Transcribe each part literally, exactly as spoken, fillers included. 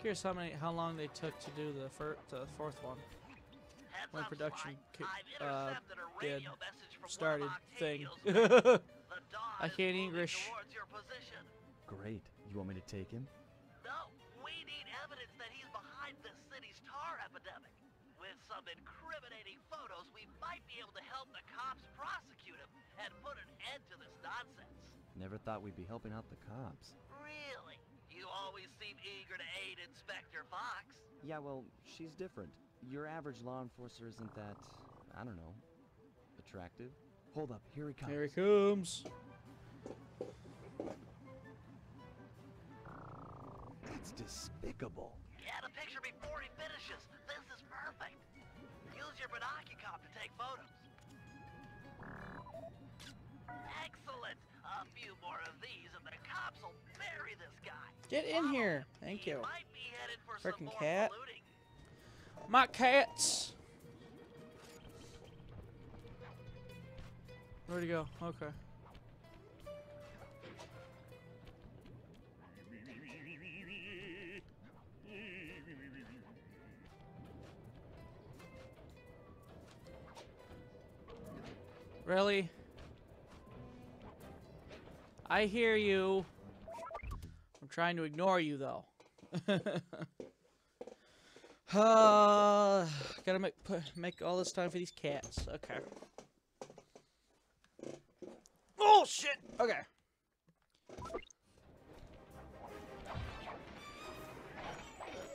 Curious how many, how long they took to do the, fir the fourth one. Heads when up, production uh, did started thing. I can't English. Great. You want me to take him? No, we need evidence that he's behind this city's tar epidemic. With some incriminating photos, we might be able to help the cops prosecute him and put an end to this nonsense. Never thought we'd be helping out the cops. Really? You always seem eager to aid Inspector Fox. Yeah, well, she's different. Your average law enforcer isn't that, I don't know, attractive. Hold up, here he comes. Here he comes. That's despicable. Get a picture before he finishes. This is perfect. Use your binocop to take photos. Excellent. A few more of these and the cops will bury this guy. Get in here. Thank you. Frickin' cat. My cats. Where'd he go? Okay. Really? I hear you. I'm trying to ignore you, though. Uh, gotta make put, make all this time for these cats. Okay. Oh shit. Okay.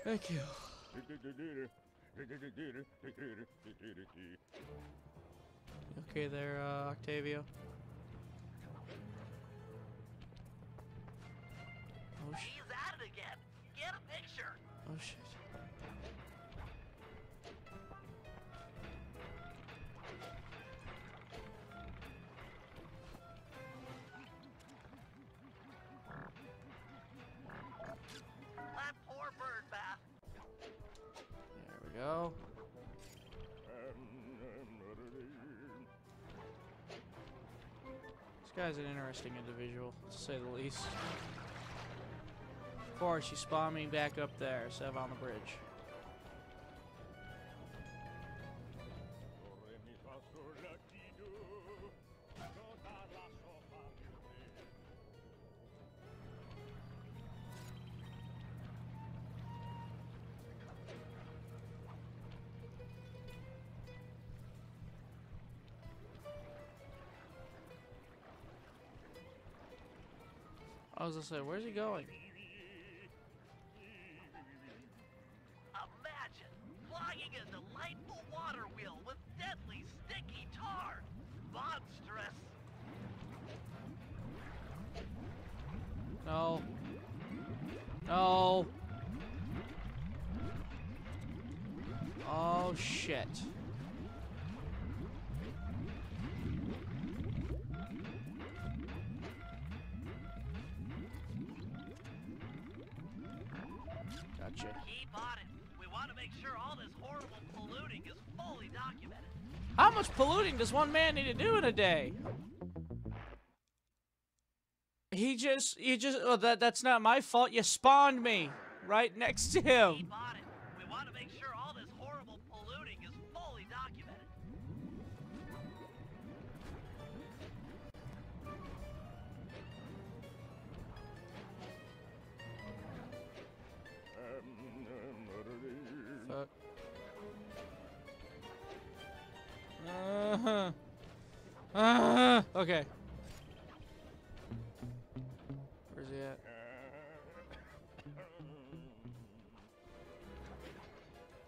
Thank you. Okay, there, uh, Octavio. Oh, shit. He's at it again. Get a picture. Oh shit. That poor bird bath. There we go. This guy's an interesting individual, to say the least. Of course, she spawned me back up there, so I'm on the bridge. I was gonna say, where's he going? Imagine flying a delightful water wheel with deadly sticky tar. Monstrous. No. No. Oh shit. Keep on it. We want to make sure all this horrible polluting is fully documented. How much polluting does one man need to do in a day? He just, you just, oh, that, that's not my fault. You spawned me right next to him. Keep on it. We want to make sure all this horrible polluting is fully documented. Fuck. Uh-huh. Uh-huh. Okay. Where's he at?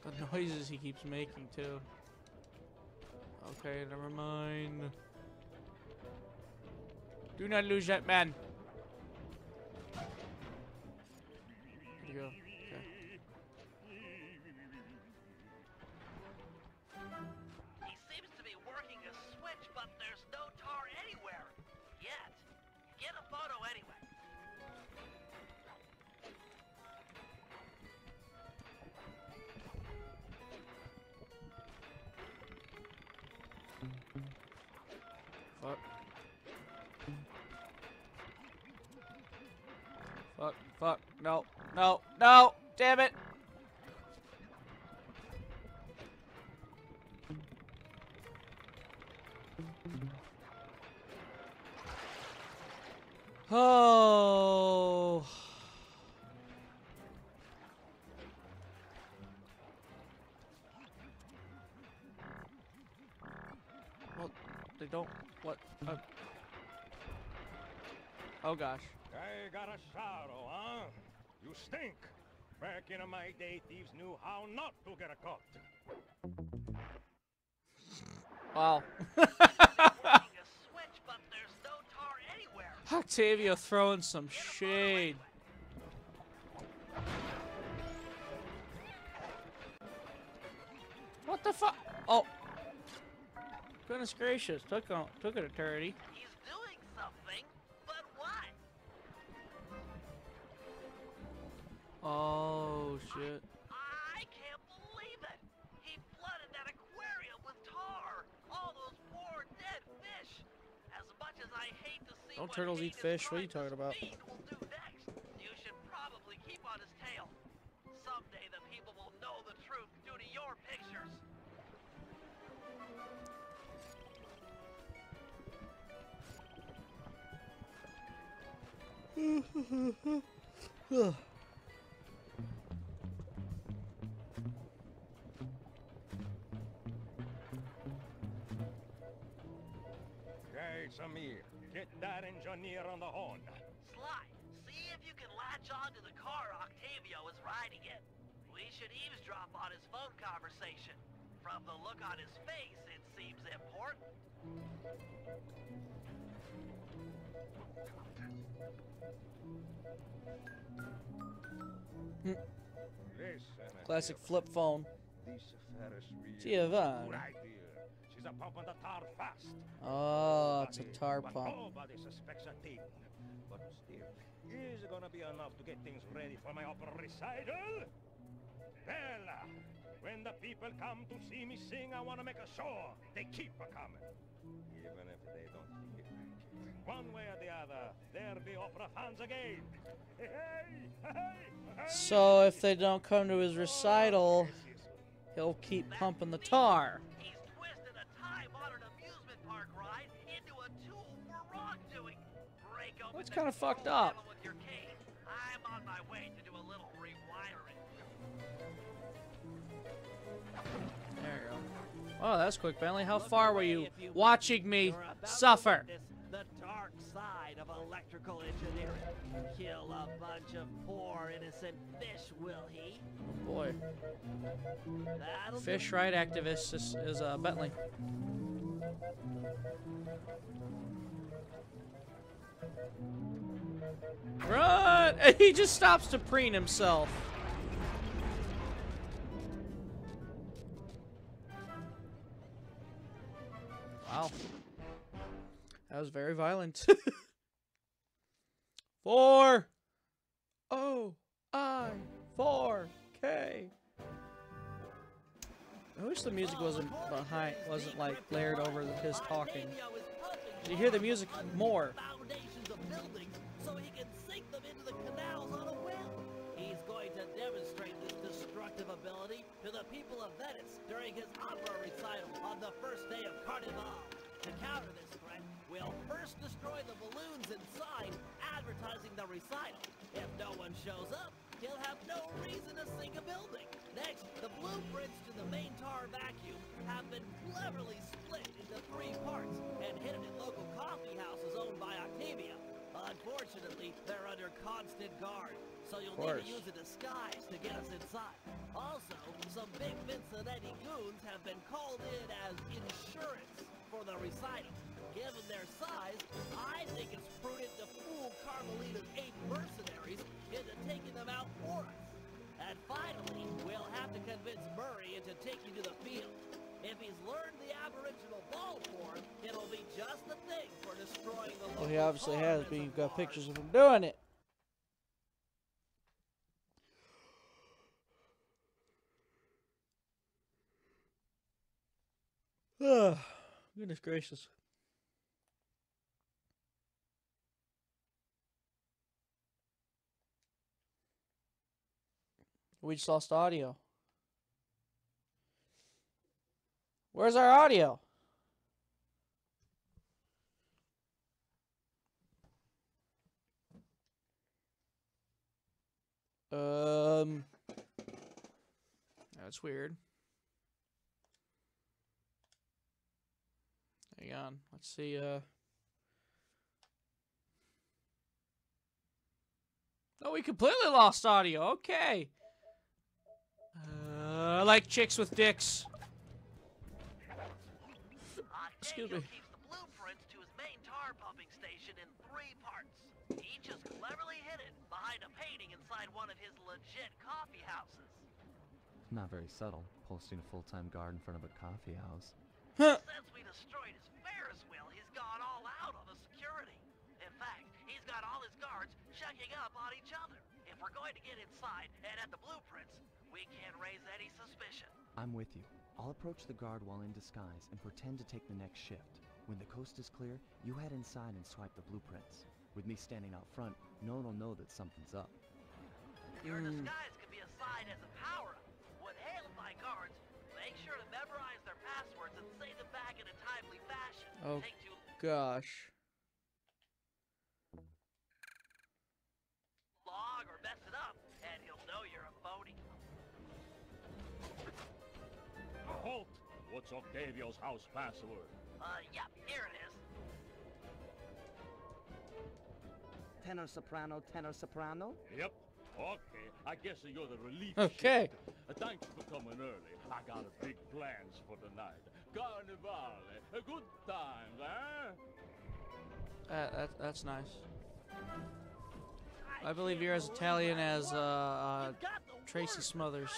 The noises he keeps making too. Okay, never mind. Do not lose that man. There you go. But there's no tar anywhere yet. Get a photo anyway. Fuck. Fuck. Fuck. No. No. No. Damn it. Oh. Well, they don't. What? Uh, oh gosh. I got a shadow, huh? You stink. Back in my day, thieves knew how not to get a caught. Wow. Octavio throwing some shade. What the fuck? Oh. Goodness gracious. Took on, took an eternity. He's doing something, but what? Oh, shit. I, I can't believe it. He flooded that aquarium with tar. All those poor dead fish. As much as I hate to see don't turtles eat fish? What are you talking about? You should probably keep on his tail. Someday the people will know the truth due to your pictures. Hey, Samir, get that engineer on the horn. Sly, see if you can latch onto the car Octavio is riding in. We should eavesdrop on his phone conversation. From the look on his face, it seems important. Mm. Classic flip phone. Giovanni. She's a pump on the tar fast. Oh, it's a tar pump. Nobody suspects a thing. But still, is it gonna be enough to get things ready for my opera recital? Bella, when the people come to see me sing, I wanna make a show. They keep a coming. Even if they don't hear me. One way or the other, there'll be opera fans again. Hey, hey, hey. So if they don't come to his recital, he'll keep pumping the tar. He's twisted a time-honored amusement park ride into a tool for wrongdoing. Break open. That's kind of fucked up. With your cane. I'm on my way to do a little rewiring. There you go. Oh, that's quick, Bentley. How far were you watching me suffer? The dark side of electrical engineering. Kill a bunch of poor innocent fish, will he? Oh boy. That'll fish right activist is, is uh, Bentley. Run! And he just stops to preen himself. Wow. That was very violent. Four. Oh, I. Four. K. I wish the music wasn't behind, wasn't like layered over his talking. You hear the music more. Foundations of buildings, so he can sink them into the canals on a well. He's going to demonstrate this destructive ability to the people of Venice during his opera recital on the first day of Carnivale. To counter this threat, we'll first destroy the balloons inside, advertising the recital. If no one shows up, he'll have no reason to sink a building. Next, the blueprints to the main tar vacuum have been cleverly split into three parts and hidden at local coffee houses owned by Octavia. Unfortunately, they're under constant guard, so you'll need to use a disguise to get us inside. Also, some big Vincenetti goons have been called in as insurance for the recital. Given their size, I think it's prudent to fool Carmelita's eight mercenaries into taking them out for us. And finally, we'll have to convince Murray into taking you to the field. If he's learned the aboriginal ball form, it'll be just the thing for destroying the local. Well, he obviously has, but you've got pictures of him doing it. Ugh. Goodness gracious. We just lost audio. Where's our audio? Um, that's weird. Hang on, let's see. Uh, oh, we completely lost audio. Okay. Uh, I like chicks with dicks. Excuse me. Keeps the blueprints to his main tar pumping station in three parts. Each is cleverly hidden behind a painting inside one of his legit coffee houses. Not very subtle, posting a full-time guard in front of a coffee house. Huh. Since we destroyed his Ferris wheel, he's gone all out on the security. In fact, he's got all his guards checking up on each other. If we're going to get inside and at the blueprints, we can't raise any suspicion. I'm with you. I'll approach the guard while in disguise and pretend to take the next shift. When the coast is clear, you head inside and swipe the blueprints. With me standing out front, no one will know that something's up. Your disguise could be assigned as a power-up. When hailed by guards, make sure to memorize their passwords and say them back in a timely fashion. Oh, take two... gosh. Log or mess it up, and he'll know you're a phony. Halt! What's Octavio's house password? Uh, yep, here it is. Tenor soprano, tenor soprano? Yep. Okay, I guess you're the relief Okay. Uh, thanks for coming early. I got big plans for tonight. Carnivale, a good time, eh? Uh, that, that's nice. I believe you're as Italian as, uh, uh Tracy Smothers.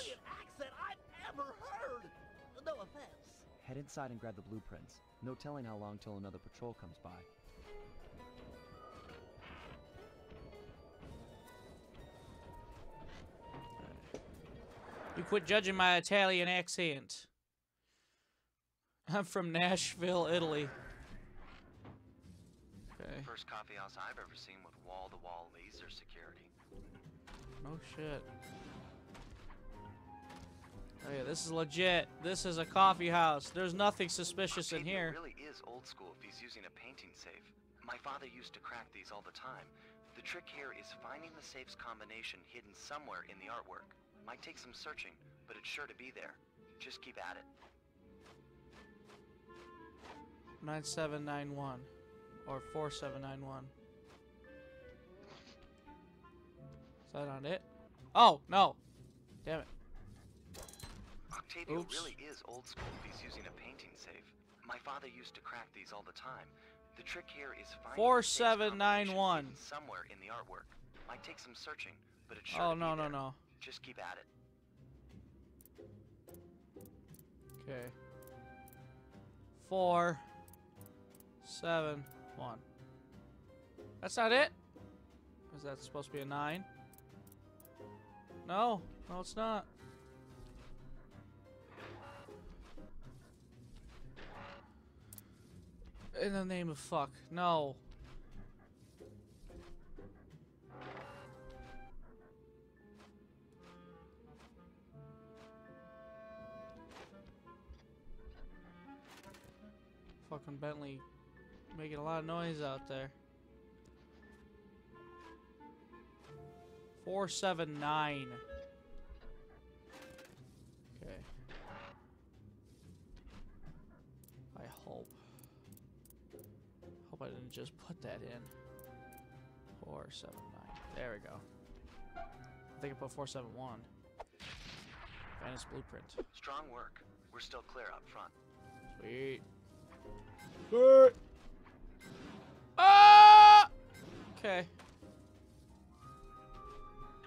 Head inside and grab the blueprints. No telling how long till another patrol comes by. You quit judging my Italian accent. I'm from Nashville, Italy. Okay. First coffee house I've ever seen with wall-to-wall laser security. Oh shit. Oh yeah, this is legit. This is a coffee house. There's nothing suspicious in here. It really is old school if he's using a painting safe. My father used to crack these all the time. The trick here is finding the safe's combination hidden somewhere in the artwork. Might take some searching, but it's sure to be there. Just keep at it. nine seven nine one or four seven nine one. Is that on it? Oh, no. Damn it. Octavio Oops. really is old school if he's using a painting safe. My father used to crack these all the time. The trick here is finding four seven nine one somewhere in the artwork. Might take some searching, but it's sure Oh to no be no there. no. Just keep at it. Okay. Four seven one. That's not it? Is that supposed to be a nine? No, no it's not. In the name of fuck, no. Fucking Bentley making a lot of noise out there. four seven nine. Okay. I hope. Hope I didn't just put that in. four seven nine. There we go. I think I put four seven one. Venice blueprint. Strong work. We're still clear up front. Sweet. Ah! Okay.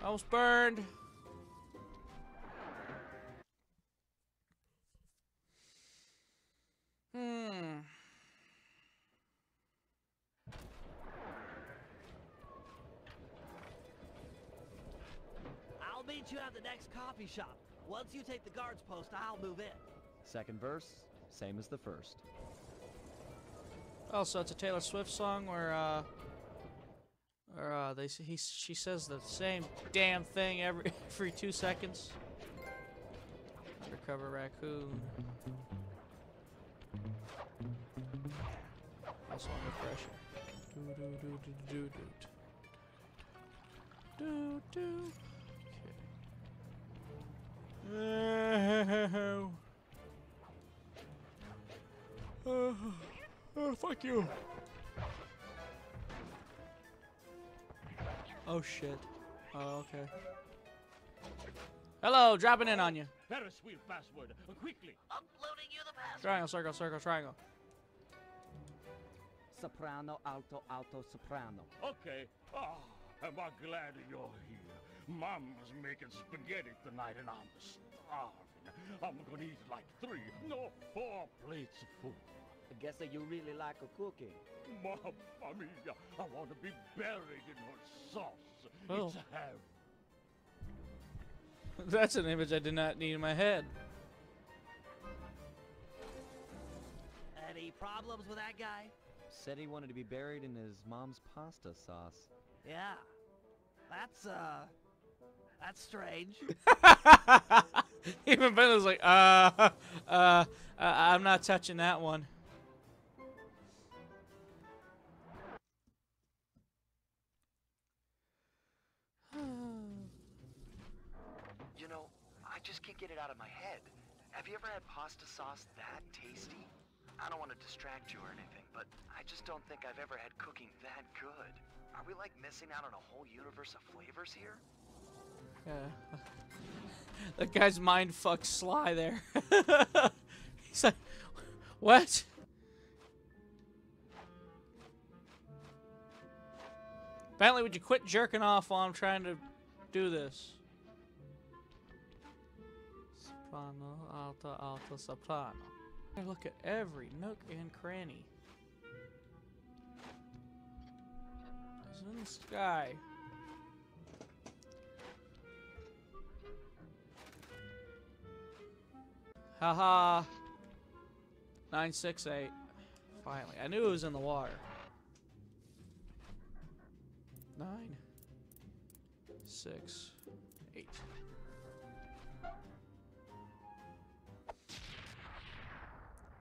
Almost burned. Hmm. I'll meet you at the next coffee shop. Once you take the guards post, I'll move in. Second verse, same as the first. Oh, so it's a Taylor Swift song where, uh, Or uh, they he she says the same damn thing every every two seconds. Undercover raccoon. Also under pressure. Do do do do do do do do. Okay. Uh, oh, fuck you. Oh shit. Oh, okay. Hello, dropping in on you. Paraswheel password, quickly. Uploading you the password. Triangle, circle, circle, triangle. Soprano, alto, alto, soprano. Okay. Oh, am I glad you're here. Mama's making spaghetti tonight and I'm starving. I'm gonna eat like three, no, four plates of food. I guess that you really like a cookie. Mamma mia, I want to be buried in her sauce. Oh. It's heaven. That's an image I did not need in my head. Any problems with that guy? Said he wanted to be buried in his mom's pasta sauce. Yeah. That's, uh... that's strange. Even Bentley's like, uh, uh, uh, I'm not touching that one. You know, I just can't get it out of my head. Have you ever had pasta sauce that tasty? I don't want to distract you or anything, but I just don't think I've ever had cooking that good. Are we like missing out on a whole universe of flavors here? Yeah. That guy's mind fucked Sly there. He's like, what? Bentley, would you quit jerking off while I'm trying to do this? Soprano, alto, alto, soprano. I look at every nook and cranny. It's in the sky. Haha. nine six eight. Finally. I knew it was in the water. nine six eight.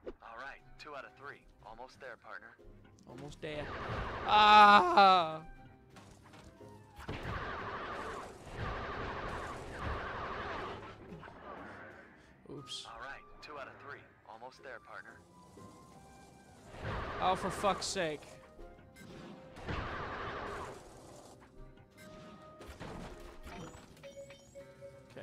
Alright, two out of three. Almost there, partner. Almost there. Ah! Oops. Alright, two out of three. Almost there, partner. Oh, for fuck's sake. Okay.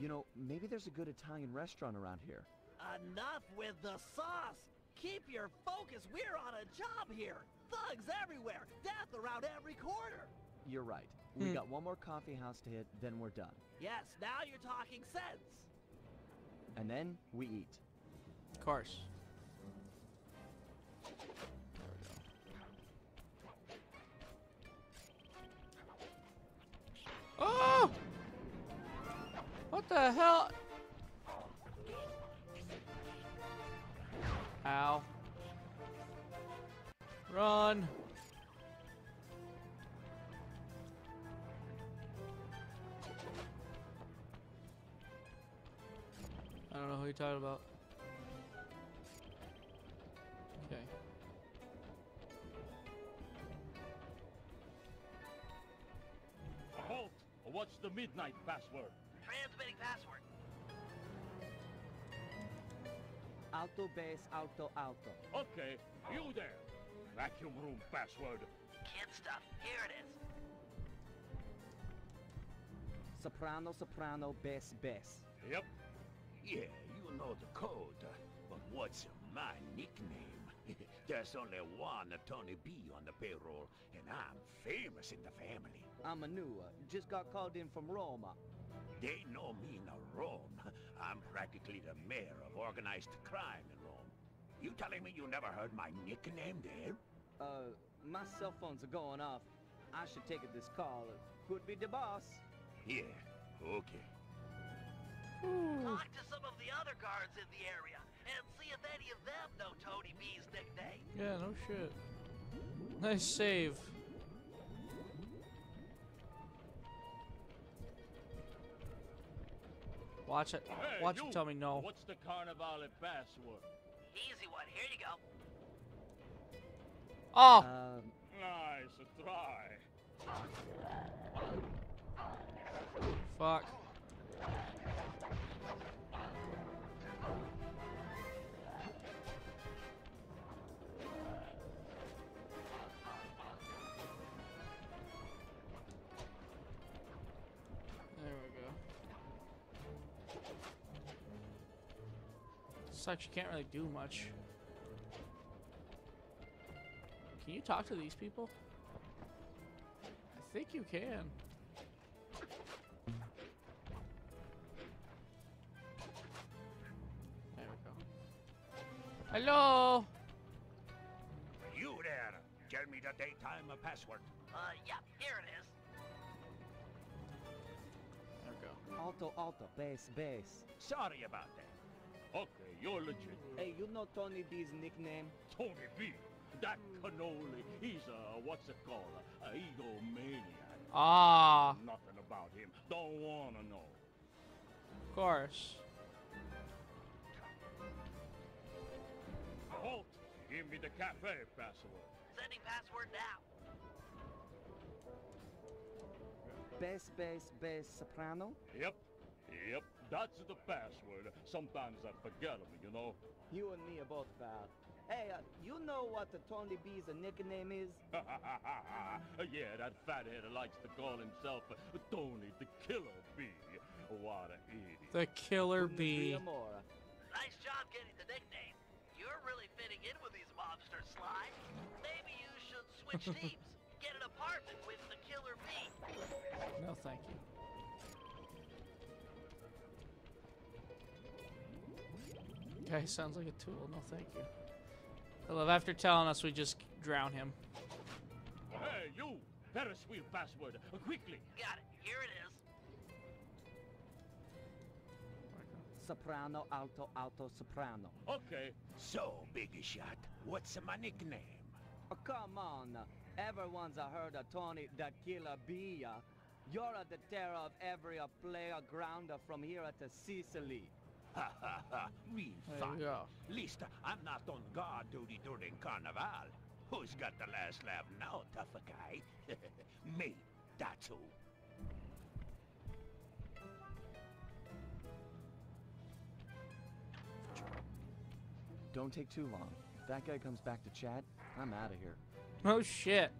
You know, maybe there's a good Italian restaurant around here. Enough with the sauce! Keep your focus, we're on a job here! Thugs everywhere, death around every corner! You're right. We got one more coffee house to hit, then we're done. Yes, now you're talking sense! And then, we eat. Of course. There we go. Oh! What the hell? Ow. Run. I don't know who you're talking about. Okay. Halt! What's the midnight password? Transmitting password. Alto base, alto, alto. Okay, you there. Vacuum room password. Kid stuff, here it is. Soprano, soprano, bass, bass. Yep. Yeah, you know the code, but what's my nickname? There's only one Tony B on the payroll, and I'm famous in the family. I'm a new, just got called in from Roma. They know me in Rome. I'm practically the mayor of organized crime in Rome. You telling me you never heard my nickname there? Uh, My cell phones are going off. I should take this call. It could be the boss. Yeah, okay. Ooh. Talk to some of the other guards in the area and see if any of them know Tony B's nickname. Yeah, no shit. Nice save. Watch it. Hey, Watch you. it. Tell me no. What's the Carnivale password? Easy one. Here you go. Oh. Um, nice try. Fuck. There we go. Sucks, you can't really do much. Can you talk to these people? I think you can. There we go. Hello? You there. Tell me the daytime password. Uh, yeah, here it is. There we go. Alto, alto, bass, bass. Sorry about that. Okay, you're legit. Hey, you know Tony B's nickname? Tony B? That cannoli, he's a, what's it called, a egomaniac. Ah. Nothing about him. Don't want to know. Of course. Halt. Give me the cafe password. Sending password now. Bass, bass, bass, soprano? Yep. Yep. That's the password. Sometimes I forget them, you know. You and me are both bad. Hey, uh, you know what the Tony B's nickname is? Yeah, that fathead likes to call himself Tony the Killer Bee. What an idiot. The Killer Bee. Nice job getting the nickname. You're really fitting in with these mobsters, Sly. Maybe you should switch teams. Get an apartment with the Killer Bee. No, thank you. Guy sounds like a tool. No, thank you. I love after telling us we just drown him. Hey, you! Better sweep password quickly. Got it. Here it is. Soprano, alto, alto, soprano. Okay. So, big shot. What's my nickname? Oh, come on. Everyone's heard of Tony the Killer Bee. You're the terror of every player grounder from here to Sicily. Ha ha ha, real fun. At least I'm not on guard duty during Carnival. Who's got the last laugh now, tough guy? Me, that's who. Don't take too long. If that guy comes back to chat, I'm out of here. Oh shit.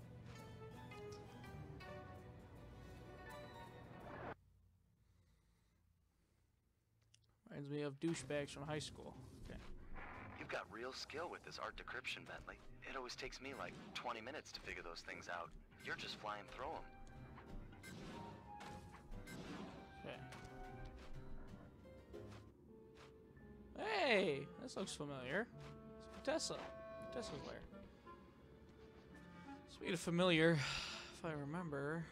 Reminds me of douchebags from high school. Okay. You've got real skill with this art decryption, Bentley. It always takes me like twenty minutes to figure those things out. You're just flying through them. Okay. Hey, this looks familiar. It's Tessa. Tessa's lair. Speaking of familiar, if I remember,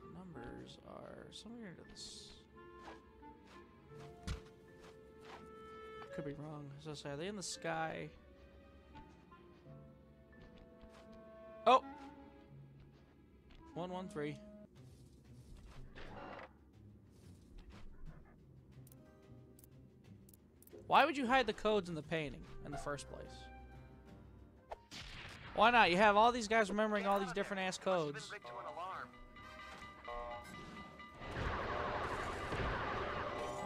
the numbers are somewhere to this. Could be wrong. So sorry. Are they in the sky? Oh! One one three. Why would you hide the codes in the painting in the first place? Why not? You have all these guys remembering all these different ass codes.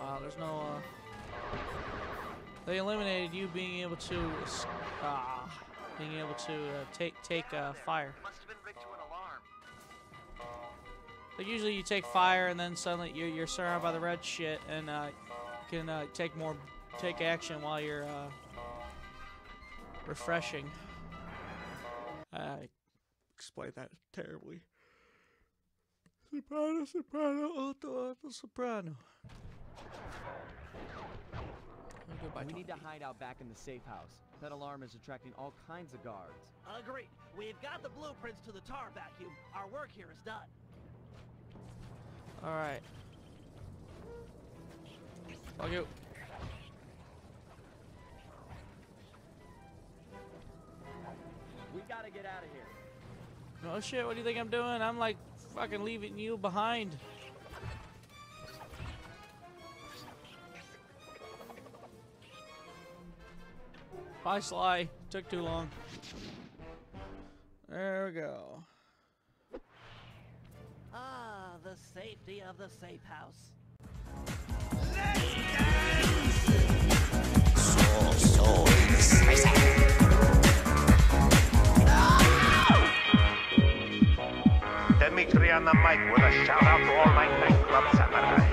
Wow, there's no uh they eliminated you being able to, uh, being able to uh, take take uh, fire. Must have been rigged to an alarm. Like usually you take fire and then suddenly you're, you're surrounded by the red shit and uh, can uh, take more take action while you're uh, refreshing. I explained that terribly. Soprano, soprano, alto, alto, soprano. Good by, we Tony. Need to hide out back in the safe house. That alarm is attracting all kinds of guards. Agreed. We've got the blueprints to the tar vacuum. Our work here is done. All right. Fuck you. We gotta get out of here. No shit, what do you think I'm doing? I'm like fucking leaving you behind. Bye, Sly. Took too long. There we go. Ah, the safety of the safe house. Let's dance! So, so exciting. Dimitri on the mic with a shout out to all my nightclub samurai.